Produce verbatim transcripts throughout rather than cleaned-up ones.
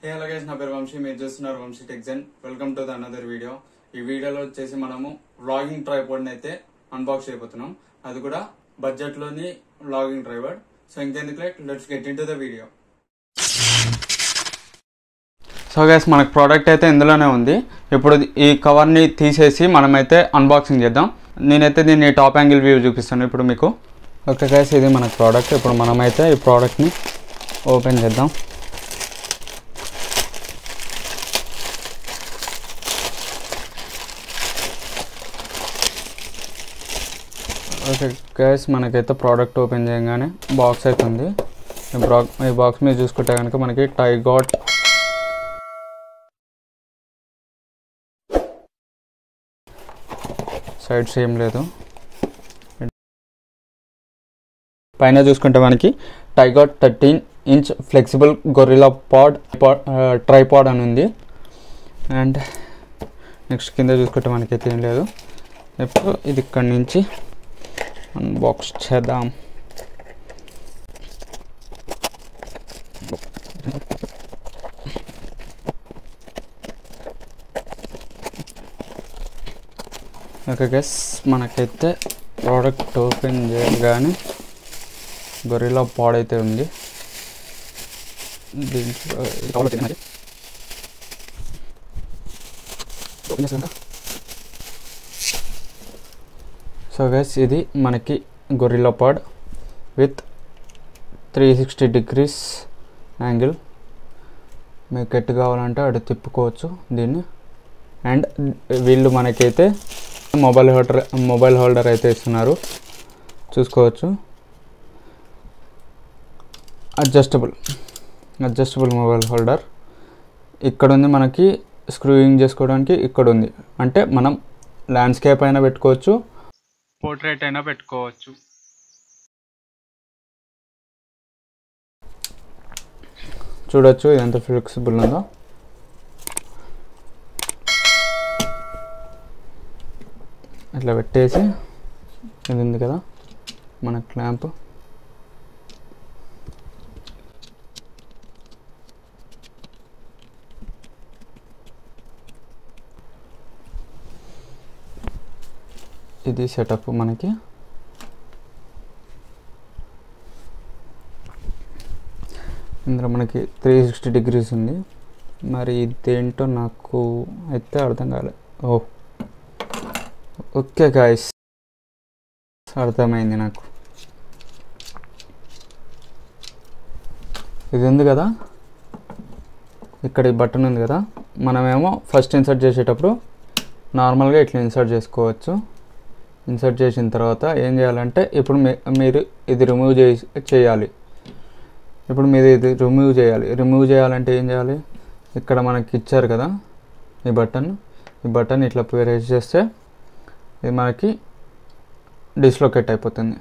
Hey hello guys, na peru vamshi, meer chustunnaru vamshitechzen. Welcome to the another video. Ee video lo chesi manamu vlogging tripod ni aithe unbox cheyabothunam. Adi kuda budget loni vlogging tripod. So ingendukle, let's get into the video. So guys మనకు product అయితే ఇందులోనే ఉంది. ఇప్పుడు ఈ కవర్ని తీసేసి మనమైతే unboxing చేద్దాం. నేనైతే దీన్ని టాప్ యాంగిల్ వ్యూ చూపిస్తాను ఇప్పుడు మీకు. ఓకే గైస్, ఇది మన ప్రోడక్ట్. ఇప్పుడు మనమైతే ఈ ప్రోడక్ట్ని ఓపెన్ చేద్దాం. ఓకే గైస్, మనకైతే ప్రోడక్ట్ ఓపెన్ చేయగానే బాక్స్ అయితే ఉంది. ఈ బాక్స్ మీద చూసుకుంటే కనుక మనకి టైగాట్ సైడ్స్ ఏం లేదు. పైన చూసుకుంటే మనకి Tygot thirteen inch flexible gorilla pod tripod అని ఉంది. అండ్ నెక్స్ట్ కింద చూసుకుంటే మనకైతే ఏం లేదు. ఇప్పుడు ఇది ఇక్కడ నుంచి అన్బాక్స్ చేద్దాం. ఓకే గైస్, మనకైతే ప్రోడక్ట్ ఓపెన్ చేయగానే గొరిల్లా పాడ్ అయితే ఉంది. దీంట్లో సో గైస్, ఇది మనకి gorilla pod with three sixty degrees angle. మీకు ఎట్టు కావాలంటే అటు తిప్పుకోవచ్చు దీన్ని. అండ్ వీళ్ళు మనకైతే మొబైల్ హోల్డర్ మొబైల్ హోల్డర్ అయితే ఇస్తున్నారు, చూసుకోవచ్చు. అడ్జస్టబుల్ అడ్జస్టబుల్ మొబైల్ హోల్డర్ ఇక్కడ ఉంది మనకి. స్క్రూయింగ్ చేసుకోవడానికి ఇక్కడ ఉంది. అంటే మనం ల్యాండ్స్కేప్ అయినా పెట్టుకోవచ్చు, పోర్ట్రేట్ అయినా పెట్టుకోవచ్చు. చూడొచ్చు ఇది ఎంత ఫ్లెక్సిబుల్ ఉందో. ఇట్లా పెట్టేసి ఇది ఉంది కదా మన క్లాంప్. ఇది సెటప్ మనకి. ఇందులో మనకి త్రీ సిక్స్టీ డిగ్రీస్ ఉంది. మరి ఇదేంటో నాకు అయితే అర్థం కాలేదు. ఓ ఓకే గైస్, అర్థమైంది నాకు. ఇది ఉంది కదా, ఇక్కడ ఈ బటన్ ఉంది కదా. మనమేమో ఫస్ట్ ఇన్సర్ట్ చేసేటప్పుడు నార్మల్గా ఇట్లా ఇన్సర్ట్ చేసుకోవచ్చు. ఇన్సర్ట్ చేసిన తర్వాత ఏం చేయాలంటే, ఇప్పుడు మీరు ఇది రిమూవ్ చేయాలి. ఇప్పుడు మీరు ఇది రిమూవ్ చేయాలి. రిమూవ్ చేయాలంటే ఏం చేయాలి, ఇక్కడ మనకి ఇచ్చారు కదా ఈ బటన్. ఈ బటన్ ఇట్లా ప్రెస్ చేస్తే ఇది మనకి డిస్లోకేట్ అయిపోతుంది.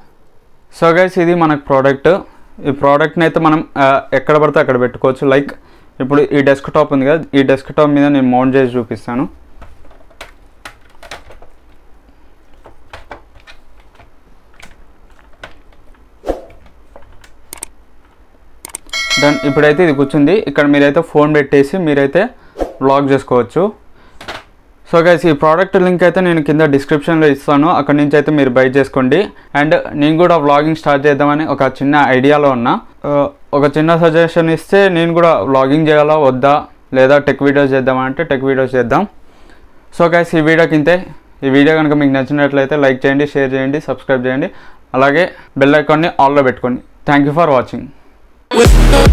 సో గైస్, ఇది మనకు ప్రోడక్ట్. ఈ ప్రోడక్ట్ని అయితే మనం ఎక్కడ పడితే అక్కడ పెట్టుకోవచ్చు. లైక్ ఇప్పుడు ఈ డెస్క్ టాప్ ఉంది కదా, ఈ డెస్క్ టాప్ మీద నేను మౌంట్ చేసి చూపిస్తాను. దాని ఇప్పుడైతే ఇది కూర్చుంది. ఇక్కడ మీరైతే ఫోన్ పెట్టేసి మీరైతే వ్లాగ్ చేసుకోవచ్చు. సో గైస్, ఈ ప్రోడక్ట్ లింక్ అయితే నేను కింద డిస్క్రిప్షన్లో ఇస్తాను. అక్కడి నుంచి అయితే మీరు బై చేసుకోండి. అండ్ నేను కూడా వ్లాగింగ్ స్టార్ట్ చేద్దామని ఒక చిన్న ఐడియాలో ఉన్నా. ఒక చిన్న సజెషన్ ఇస్తే, నేను కూడా వ్లాగింగ్ చేయాలా వద్దా, లేదా టెక్ వీడియోస్ చేద్దామా అంటే టెక్ వీడియోస్ చేద్దాం. సో గైస్, ఈ వీడియో కింద ఈ వీడియో కనుక మీకు నచ్చినట్లయితే లైక్ చేయండి, షేర్ చేయండి, సబ్స్క్రైబ్ చేయండి. అలాగే బెల్ ఐకాన్ని ఆల్లో పెట్టుకోండి. Thank you for watching.